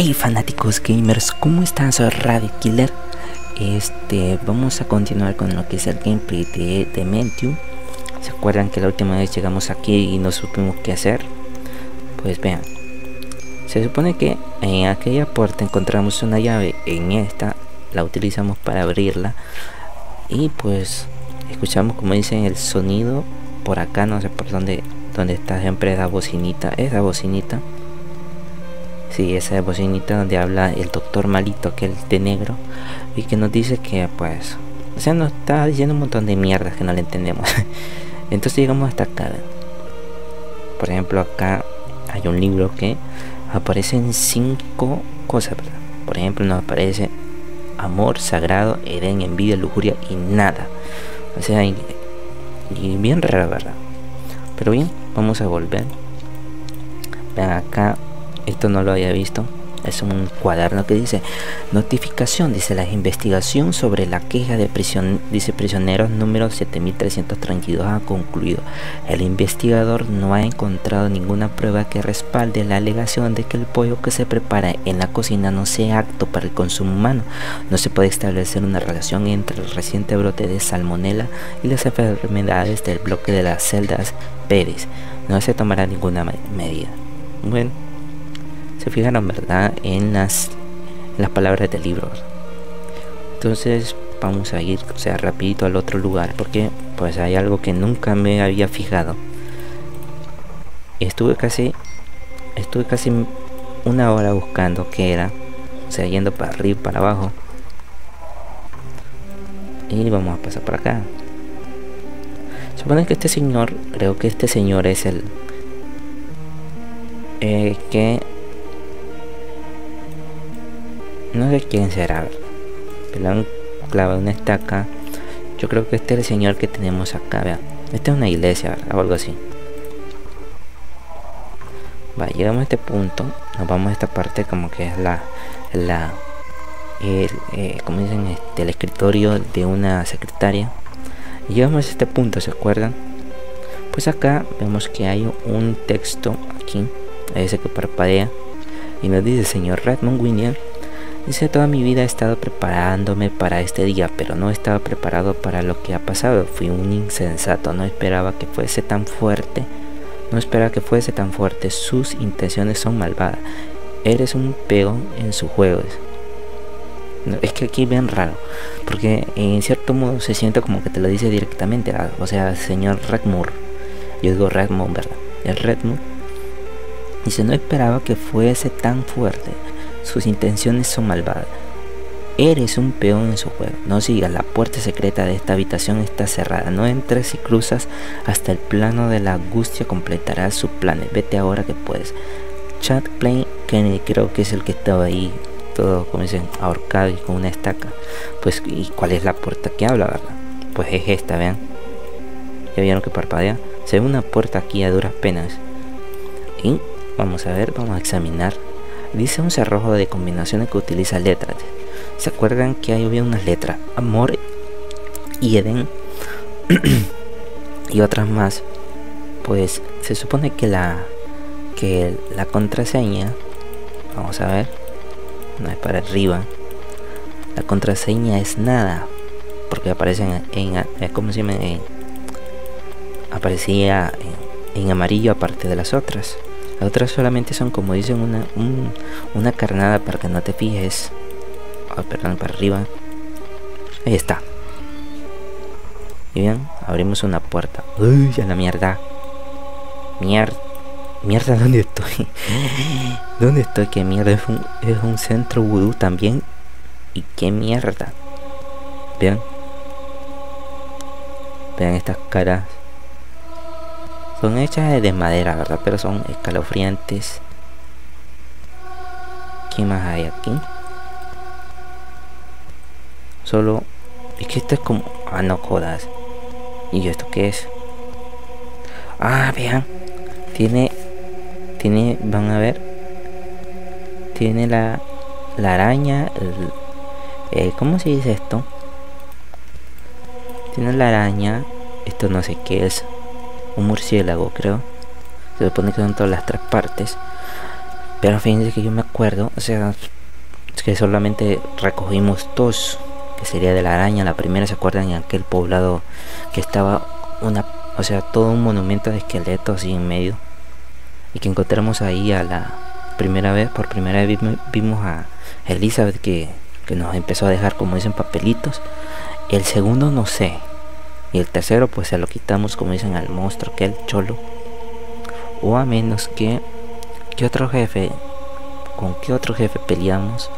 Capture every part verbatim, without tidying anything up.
Hey fanáticos gamers, ¿cómo están? Soy RabbitKiller. Este, vamos a continuar con lo que es el gameplay de Dementium. ¿Se acuerdan que la última vez llegamos aquí y no supimos qué hacer? Pues vean, se supone que en aquella puerta encontramos una llave, en esta la utilizamos para abrirla y pues escuchamos, como dicen, el sonido por acá, no sé por dónde, dónde está siempre esa bocinita, esa bocinita. Sí, esa bocinita donde habla el doctor malito, aquel de negro, y que nos dice que pues, o sea, nos está diciendo un montón de mierdas que no le entendemos. Entonces llegamos hasta acá. Por ejemplo, acá hay un libro que aparecen cinco cosas, ¿verdad? Por ejemplo, nos aparece amor, sagrado, Edén, envidia, lujuria y nada. O sea, y, y bien raro, ¿verdad? Pero bien, vamos a volver. Vean acá. Esto no lo había visto. Es un cuaderno que dice notificación, dice la investigación sobre la queja de prisión, dice prisioneros número siete mil trescientos treinta y dos ha concluido. El investigador no ha encontrado ninguna prueba que respalde la alegación de que el pollo que se prepara en la cocina no sea apto para el consumo humano. No se puede establecer una relación entre el reciente brote de salmonela y las enfermedades del bloque de las celdas Pérez. No se tomará ninguna medida. Bueno, se fijaron, verdad, en las, en las palabras del libro. Entonces vamos a ir, o sea, rapidito al otro lugar, porque pues hay algo que nunca me había fijado. Estuve casi estuve casi una hora buscando qué era, o sea, yendo para arriba, para abajo. Y vamos a pasar por acá. Supone que este señor, creo que este señor es el eh, que no sé quién será, pero le han clavado una estaca. Yo creo que este es el señor que tenemos acá, vean. Esta es una iglesia, ¿verdad? O algo así. Va, llegamos a este punto. Nos vamos a esta parte como que es la, la el, eh, como dicen, este, el escritorio de una secretaria. Y llegamos a este punto, ¿se acuerdan? Pues acá vemos que hay un texto aquí, ese que parpadea, y nos dice: señor Redmond Winner, dice, toda mi vida he estado preparándome para este día, pero no estaba preparado para lo que ha pasado. Fui un insensato, no esperaba que fuese tan fuerte, no esperaba que fuese tan fuerte, sus intenciones son malvadas. Eres un peón en sus juegos. No, es que aquí bien raro, porque en cierto modo se siente como que te lo dice directamente, ¿verdad? O sea, señor Redmond, yo digo Redmond, ¿verdad? El Redmond. Dice, no esperaba que fuese tan fuerte. Sus intenciones son malvadas. Eres un peón en su juego. No sigas, la puerta secreta de esta habitación está cerrada. No entres y cruzas hasta el plano de la angustia. Completarás sus planes. Vete ahora que puedes. Chad Plain Kennedy, creo que es el que estaba ahí, todo, como dicen, ahorcado y con una estaca. Pues, ¿y cuál es la puerta que habla, verdad? Pues es esta, vean. Ya vieron que parpadea. Se ve una puerta aquí a duras penas. Y vamos a ver, vamos a examinar. Dice un cerrojo de combinaciones que utiliza letras. ¿Se acuerdan que ahí había unas letras? Amor y Edén y otras más. Pues se supone que la que la contraseña, vamos a ver, no es para arriba. La contraseña es nada, porque aparecen en, en como si me en, aparecía en, en amarillo aparte de las otras. Las otras solamente son, como dicen, una, un, una carnada para que no te fijes. Oh, perdón, para arriba. Ahí está. Y bien, abrimos una puerta. Uy, a la mierda. Mierda. Mierda, ¿dónde estoy? ¿Dónde estoy? ¿Qué mierda? Es un, es un centro vudú también. Y qué mierda. Vean. Vean estas caras. Son hechas de madera, ¿verdad? Pero son escalofriantes. ¿Qué más hay aquí? Solo... Es que esto es como... Ah, no jodas. ¿Y esto qué es? Ah, vean. Tiene... Tiene... Van a ver. Tiene la... La araña... El, eh, ¿cómo se dice esto? Tiene la araña... Esto no sé qué es. Un murciélago, creo. Se supone que son todas las tres partes. Pero fíjense que yo me acuerdo, o sea, es que solamente recogimos dos, que sería de la araña. La primera, se acuerdan, en aquel poblado que estaba una, o sea, todo un monumento de esqueletos y en medio, y que encontramos ahí a la primera vez, por primera vez vimos a Elizabeth que, que nos empezó a dejar, como dicen, papelitos. El segundo no sé, y el tercero pues se lo quitamos, como dicen, al monstruo, que el cholo. O a menos que, ¿qué otro jefe? ¿Con qué otro jefe peleamos?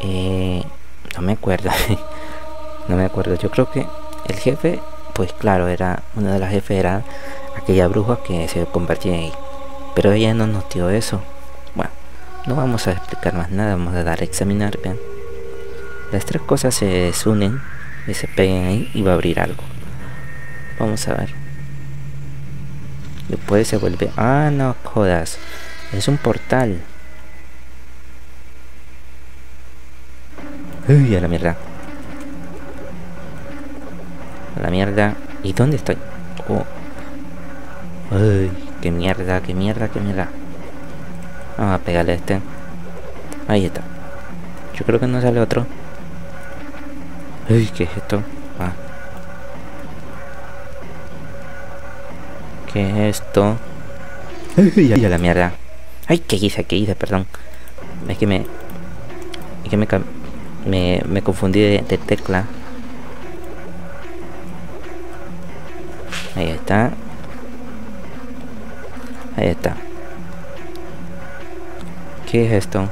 Eh, no me acuerdo. No me acuerdo. Yo creo que el jefe, pues claro, era una de las jefes, era aquella bruja que se convertía en, pero ella no nos dio eso. Bueno, no vamos a explicar más nada, vamos a dar a examinar. Vean, las tres cosas se desunen y se peguen ahí y va a abrir algo. Vamos a ver. Después se vuelve, ah, no jodas, es un portal. Uy, a la mierda, a la mierda. ¿Y dónde estoy? Oh. Uy, qué mierda, qué mierda, qué mierda. Vamos a pegarle a este. Ahí está. Yo creo que no sale otro. Uy, ¿qué es esto? Ah. ¿Qué es esto? Uy, a la mierda. Ay, ¿qué hice? ¿Qué hice? Perdón. Es que me... Es que me... Me, me confundí de, de tecla. Ahí está. Ahí está. ¿Qué es esto?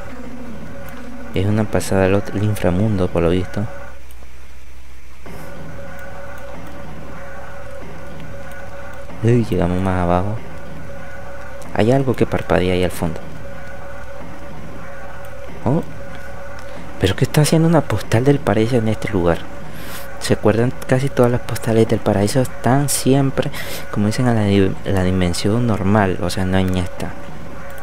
Es una pasada al otro, el inframundo, por lo visto. Uy, llegamos más abajo. Hay algo que parpadea ahí al fondo. Oh. ¿Pero qué está haciendo una postal del paraíso en este lugar? ¿Se acuerdan? Casi todas las postales del paraíso están siempre, como dicen, a la, di la dimensión normal, o sea, no en esta.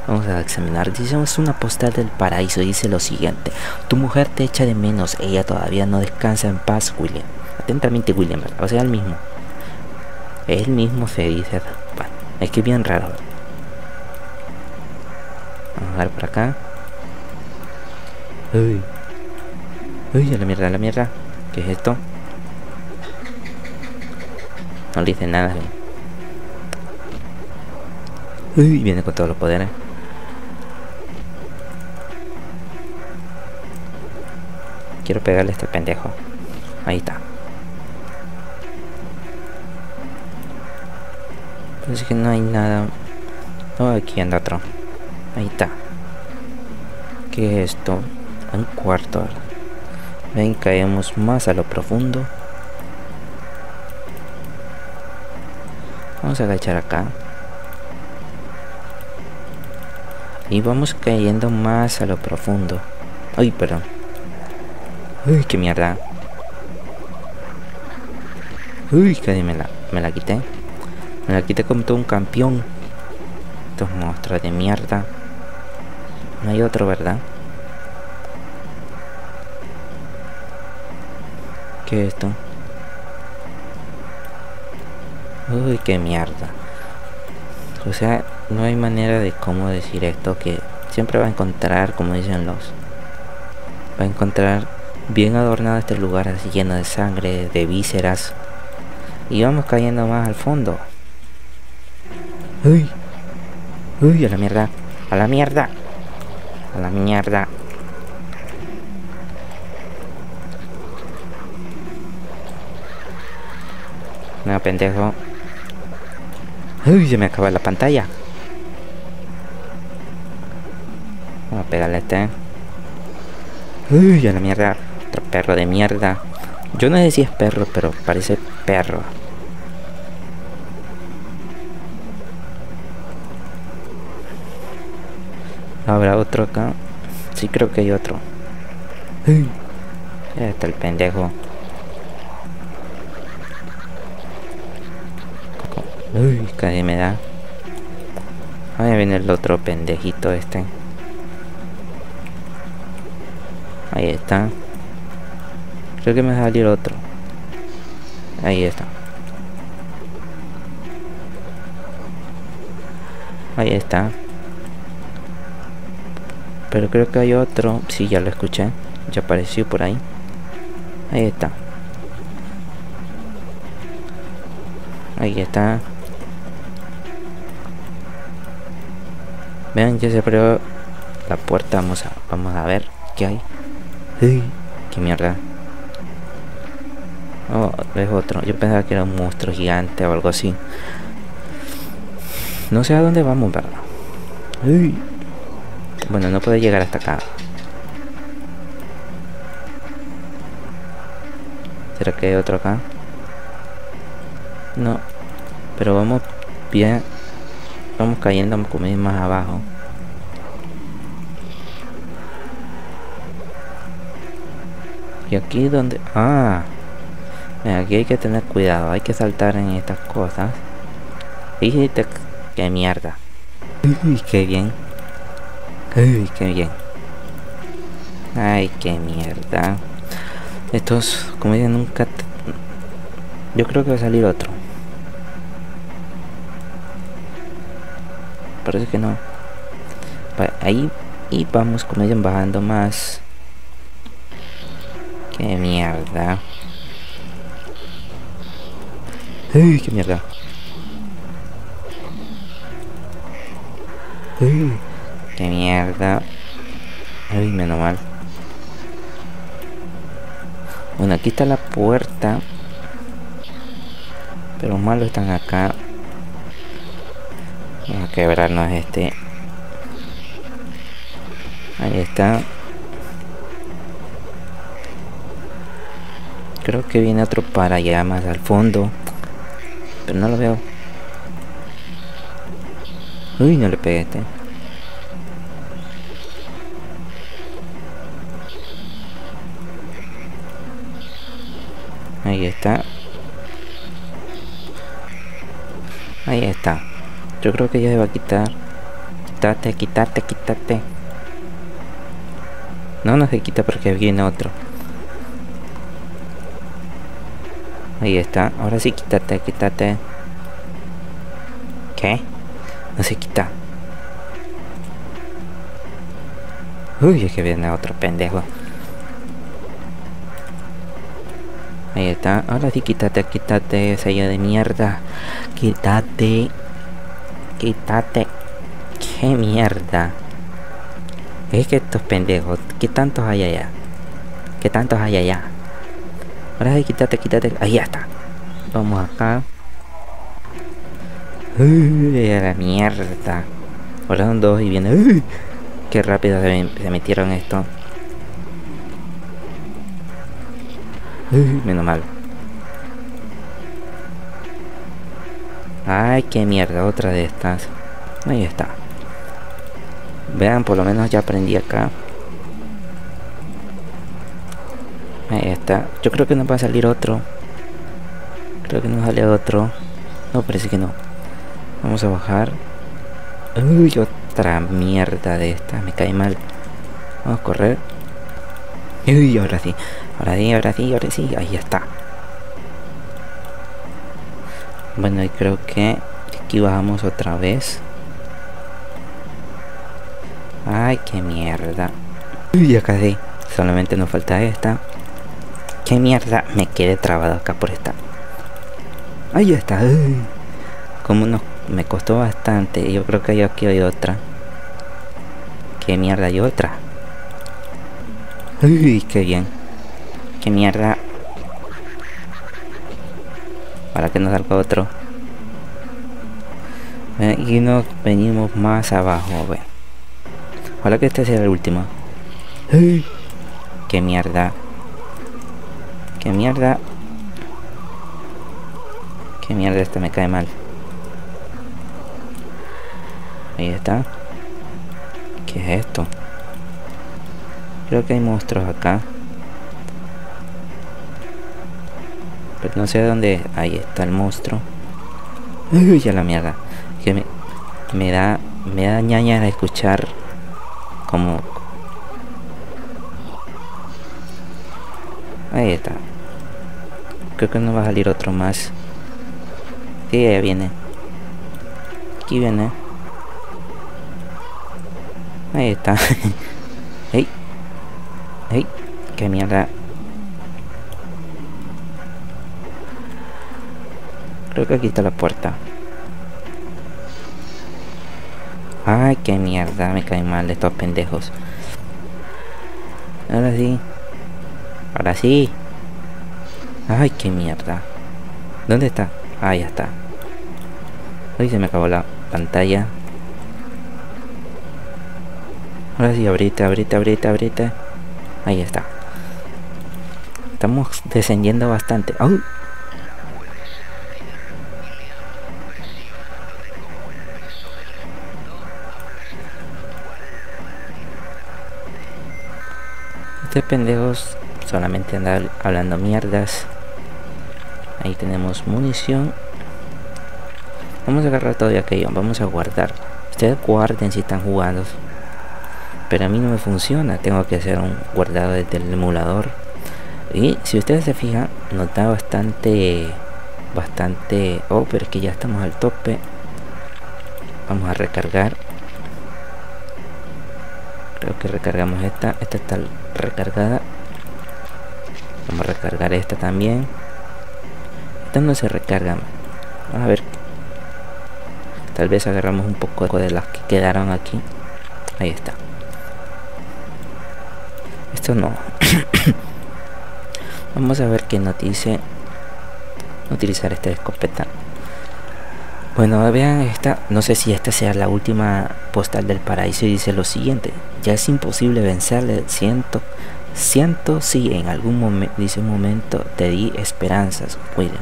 Vamos a examinar. Dice, es una postal del paraíso, dice lo siguiente: tu mujer te echa de menos, ella todavía no descansa en paz, William. Atentamente, William, ¿verdad? O sea, el mismo. El mismo se dice. Bueno, es que es bien raro. Vamos a ver por acá. Uy. Uy, a la mierda, a la mierda. ¿Qué es esto? No le dice nada. Uy, viene con todos los poderes. Quiero pegarle a este pendejo. Ahí está. Parece que no hay nada. No, aquí anda otro. Ahí está. ¿Qué es esto? Un cuarto. Ven, caemos más a lo profundo. Vamos a agachar acá. Y vamos cayendo más a lo profundo. Ay, perdón. Uy, qué mierda. Uy, casi me la, me la quité. Me la quité como todo un campeón. Estos monstruos de mierda. No hay otro, ¿verdad? ¿Qué es esto? Uy, qué mierda. O sea, no hay manera de cómo decir esto, que siempre va a encontrar, como dicen los, va a encontrar bien adornado este lugar, así lleno de sangre, de vísceras. Y vamos cayendo más al fondo. Uy. Uy, a la mierda. A la mierda. A la mierda. No, pendejo. Uy, se me acaba la pantalla. Vamos a pegarle a este. Uy, a la mierda. Otro perro de mierda. Yo no sé si es perro, pero parece perro. ¿Habrá otro acá? Sí, creo que hay otro. Uy. Ahí está el pendejo. Uy, casi me da. Ahí viene el otro pendejito este. Ahí está. Creo que me va a salir otro. Ahí está. Ahí está. Pero creo que hay otro. Sí, ya lo escuché. Ya apareció por ahí. Ahí está. Ahí está. Vean, ya se abrió la puerta. Vamos a, vamos a ver qué hay. Uy, qué mierda. Oh, es otro. Yo pensaba que era un monstruo gigante o algo así. No sé a dónde vamos, ¿verdad? Uy. Bueno, no puedo llegar hasta acá. ¿Será que hay otro acá? No. Pero vamos bien. Vamos cayendo como más abajo. Y aquí donde... Ah. Mira, aquí hay que tener cuidado. Hay que saltar en estas cosas. Fíjate que mierda. Uy, qué bien. Uy, qué bien. Ay, qué mierda. Estos, como dicen, nunca... Yo creo que va a salir otro. Parece que no. Ahí. Y vamos, como dicen, bajando más. Qué mierda. Uy, qué mierda. Uy, qué mierda. Uy, menos mal. Bueno, aquí está la puerta. Pero los malos están acá. Vamos a quebrarnos este. Ahí está. Creo que viene otro para allá más al fondo. Pero no lo veo. Uy, no le pegué a este. Ahí está. Ahí está. Yo creo que ya se va a quitar. Quítate, quítate, quítate. No, no se quita porque viene otro. Ahí está. Ahora sí, quítate, quítate. ¿Qué? No se quita. Uy, es que viene otro pendejo. Ahí está. Ahora sí, quítate, quítate, sello de mierda. Quítate. Quítate. Qué mierda. Es que estos pendejos. ¿Qué tantos hay allá? ¿Qué tantos hay allá? Ahora sí, quítate, quítate. Ahí ya está. Vamos acá. Uy, a la mierda. Ahora son dos y viene. Uy, qué rápido se, se metieron esto. Uy, menos mal. Ay, qué mierda, otra de estas. Ahí está. Vean, por lo menos ya aprendí acá. Ahí está. Yo creo que nos va a salir otro. Creo que nos sale otro. No, parece que no. Vamos a bajar. Uy, otra mierda de esta. Me cae mal. Vamos a correr. Uy, ahora sí. Ahora sí, ahora sí, ahora sí. Ahí está. Bueno, y creo que aquí bajamos otra vez. Ay, qué mierda. Uy, acá sí. Solamente nos falta esta. Qué mierda. Me quedé trabado acá por esta. Ahí está. Uy. Como nos, me costó bastante. Yo creo que aquí hay otra. Qué mierda, hay otra. Uy, qué bien. Qué mierda. Para que nos salga otro. Y nos venimos más abajo. Ven. Ojalá que este sea el último. Uy, qué mierda. Qué mierda. Qué mierda, este me cae mal. Ahí está. ¿Qué es esto? Creo que hay monstruos acá. Pero no sé dónde es. Ahí está el monstruo. Uy, ya la mierda. Que me, me da. Me da ñaña de escuchar. Como. Ahí está. Creo que no va a salir otro más. Sí, ahí viene. Aquí viene. Ahí está. ¡Ey! ¡Ey! ¡Qué mierda! Creo que aquí está la puerta. ¡Ay, qué mierda! Me caen mal estos pendejos. Ahora sí. Ahora sí. ¡Ay, qué mierda! ¿Dónde está? Ah, ya está. Hoy se me acabó la pantalla. Ahora sí, abrite, abrite, abrite, abrite. Ahí está. Estamos descendiendo bastante. ¡Au! Estos pendejos solamente andan hablando mierdas. Ahí tenemos munición. Vamos a agarrar todo de aquello. Vamos a guardar. Ustedes guarden si están jugando. Pero a mí no me funciona. Tengo que hacer un guardado desde el emulador. Y si ustedes se fijan, nos da bastante... Bastante... Oh, pero es que ya estamos al tope. Vamos a recargar. Creo que recargamos esta. Esta está recargada. Vamos a recargar esta también. Estas no se recargan. Vamos a ver. Tal vez agarramos un poco de las que quedaron aquí. Ahí está. Esto no. Vamos a ver qué nos dice. Utilizar esta escopeta. Bueno, vean esta. No sé si esta sea la última postal del paraíso y dice lo siguiente. Ya es imposible vencerle. Siento, siento si en algún momento, dice un momento, te di esperanzas, William.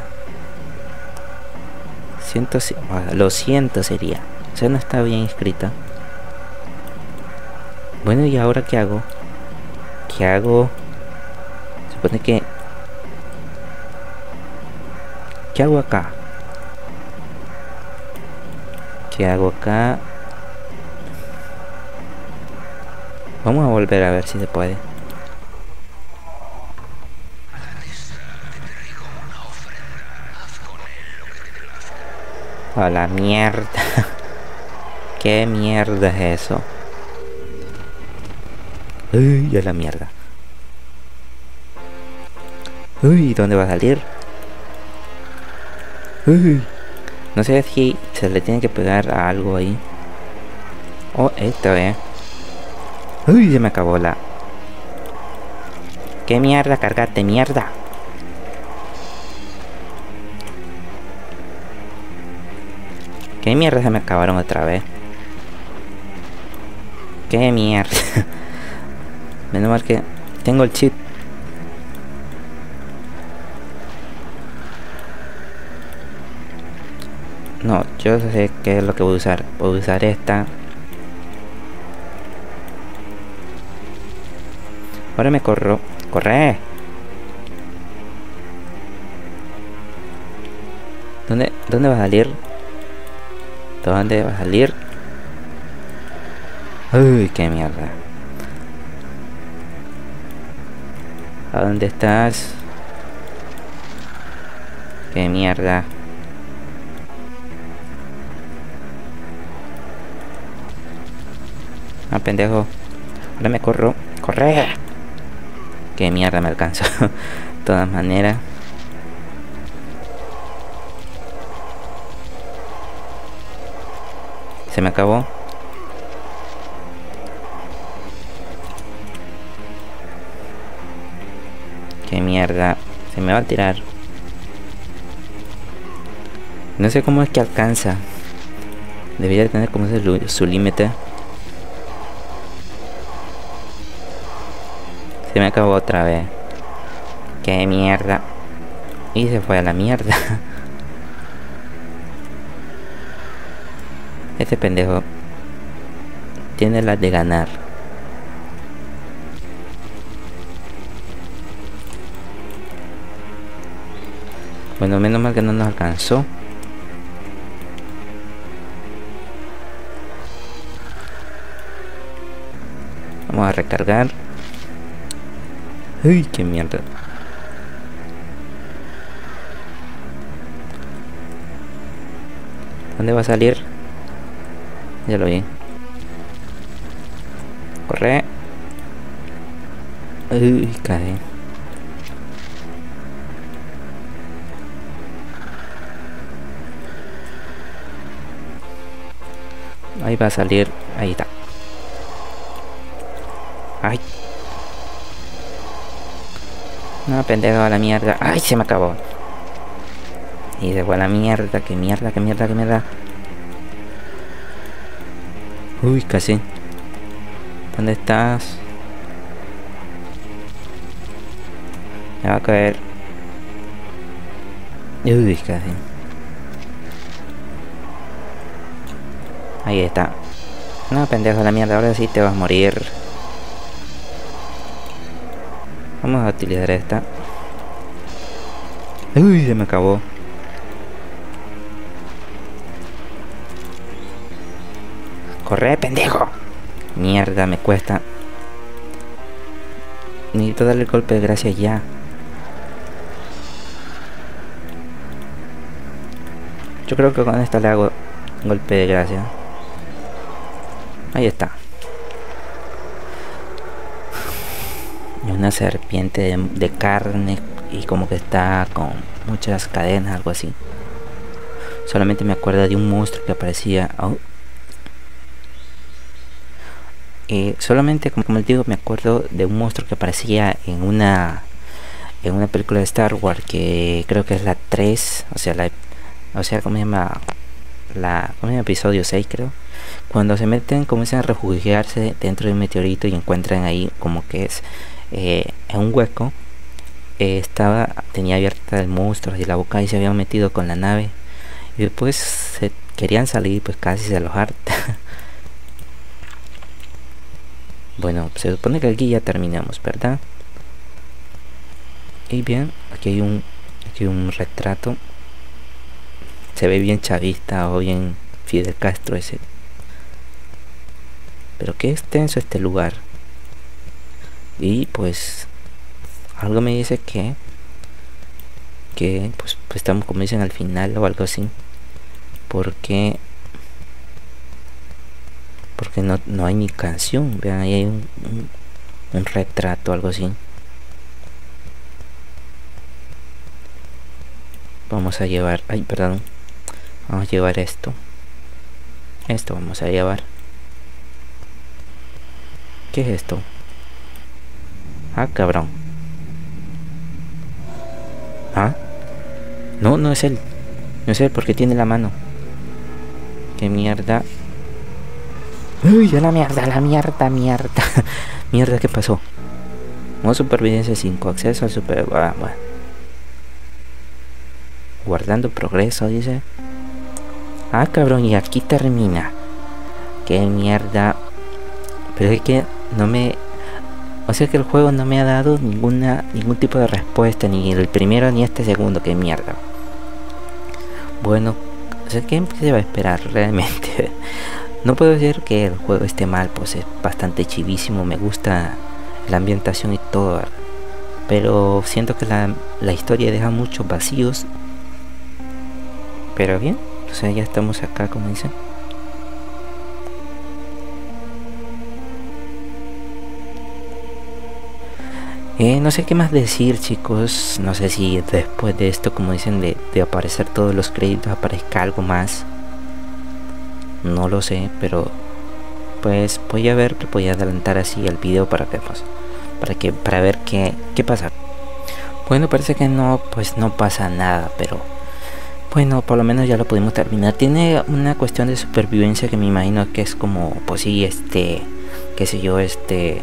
Siento si, lo siento sería. O sea, no está bien escrita. Bueno, ¿y ahora qué hago? ¿Qué hago? Supone que... ¿Qué hago acá? ¿Qué hago acá? Vamos a volver a ver si se puede. A la mierda. ¿Qué mierda es eso? Uy, a la mierda. Uy, ¿dónde va a salir? Uy. No sé si se le tiene que pegar a algo ahí. Oh, esto, eh. Uy, se me acabó la... ¿Qué mierda? Cárgate, mierda. ¿Qué mierda se me acabaron otra vez? ¿Qué mierda? Menos mal que tengo el chip. No, yo sé qué es lo que voy a usar. Voy a usar esta. Ahora me corro. ¡Corre! ¿Dónde, dónde va a salir? ¿Dónde va a salir? ¡Uy, qué mierda! ¿A dónde estás? ¡Qué mierda! Ah, pendejo. Ahora me corro. ¡Corre! ¡Qué mierda me alcanzó! De todas maneras. Se me acabó. ¡Qué mierda! Se me va a tirar. No sé cómo es que alcanza. Debería tener como su, su límite. Se me acabó otra vez. ¡Qué mierda! Y se fue a la mierda. Este pendejo tiene las de ganar. Bueno, menos mal que no nos alcanzó. Vamos a recargar. Uy, qué mierda. ¿Dónde va a salir? Ya lo vi. Corre. Uy, cae. Ahí va a salir. Ahí está. Ay. No, pendejo, a la mierda. Ay, se me acabó. Y se fue a la mierda. Que mierda, que mierda, que mierda. Uy, casi. ¿Dónde estás? Me va a caer. Uy, casi. Ahí está. No, pendejo, a la mierda. Ahora sí te vas a morir. Vamos a utilizar esta. Uy, se me acabó. Corre, pendejo. Mierda, me cuesta. Necesito darle el golpe de gracia ya. Yo creo que con esta le hago un golpe de gracia. Ahí está. Una serpiente de, de carne y como que está con muchas cadenas, algo así. Solamente me acuerdo de un monstruo que aparecía. Oh. Eh, solamente, como, como les digo, me acuerdo de un monstruo que aparecía en una en una película de Star Wars, que creo que es la tres, o sea, la o sea, ¿cómo se llama? La, ¿cómo se llama? Episodio seis, creo. Cuando se meten, comienzan a refugiarse dentro de un meteorito y encuentran ahí como que es Eh, en un hueco, eh, estaba tenía abierta el monstruo y la boca y se habían metido con la nave y después se querían salir, pues casi se alojaron. Bueno, se supone que aquí ya terminamos, ¿verdad? Y bien, aquí hay un aquí hay un retrato, se ve bien chavista o bien Fidel Castro ese, pero qué extenso este lugar. Y pues algo me dice que que pues, pues estamos, como dicen, al final o algo así, porque porque no, no hay ni canción. Vean, ahí hay un, un, un retrato, algo así. Vamos a llevar, ay, perdón, vamos a llevar esto esto vamos a llevar. ¿Qué es esto? Ah, cabrón. Ah, no, no es él. No es él porque tiene la mano. Qué mierda. Uy, a la mierda, a la mierda, mierda. Mierda, ¿qué pasó? Modo supervivencia cinco, acceso al super... Ah, bueno. Guardando progreso, dice. Ah, cabrón, y aquí termina. Qué mierda. Pero es que no me... O sea que el juego no me ha dado ninguna ningún tipo de respuesta, ni el primero ni este segundo, que mierda. Bueno, o sea, ¿qué se va a esperar realmente? No puedo decir que el juego esté mal, pues es bastante chivísimo, me gusta la ambientación y todo, pero siento que la, la historia deja muchos vacíos. Pero bien, o sea, ya estamos acá, como dicen. Eh, no sé qué más decir, chicos. No sé si después de esto, como dicen, de, de aparecer todos los créditos, aparezca algo más. No lo sé, pero pues voy a ver, voy a adelantar así el video para que pues, para que para ver qué, qué pasa. Bueno, parece que no, pues no pasa nada, pero bueno, por lo menos ya lo pudimos terminar. Tiene una cuestión de supervivencia que me imagino que es como, pues sí, este, qué sé yo, este...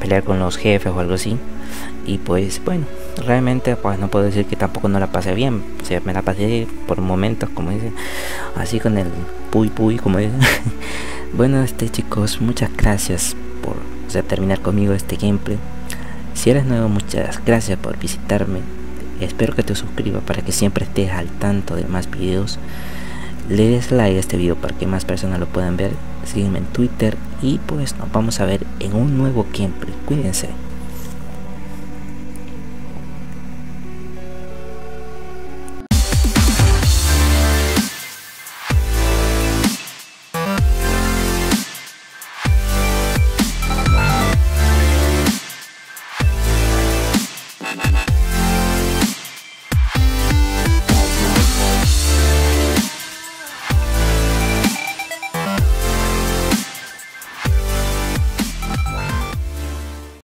pelear con los jefes o algo así. Y pues bueno, realmente pues no puedo decir que tampoco no la pasé bien, o sea, me la pasé por momentos, como dicen, así con el puy puy, como dicen. Bueno, este chicos, muchas gracias por, o sea, terminar conmigo este gameplay. Si eres nuevo, muchas gracias por visitarme, espero que te suscribas para que siempre estés al tanto de más videos. Le des like a este video para que más personas lo puedan ver. Sígueme en Twitter y pues nos vamos a ver en un nuevo gameplay. Cuídense.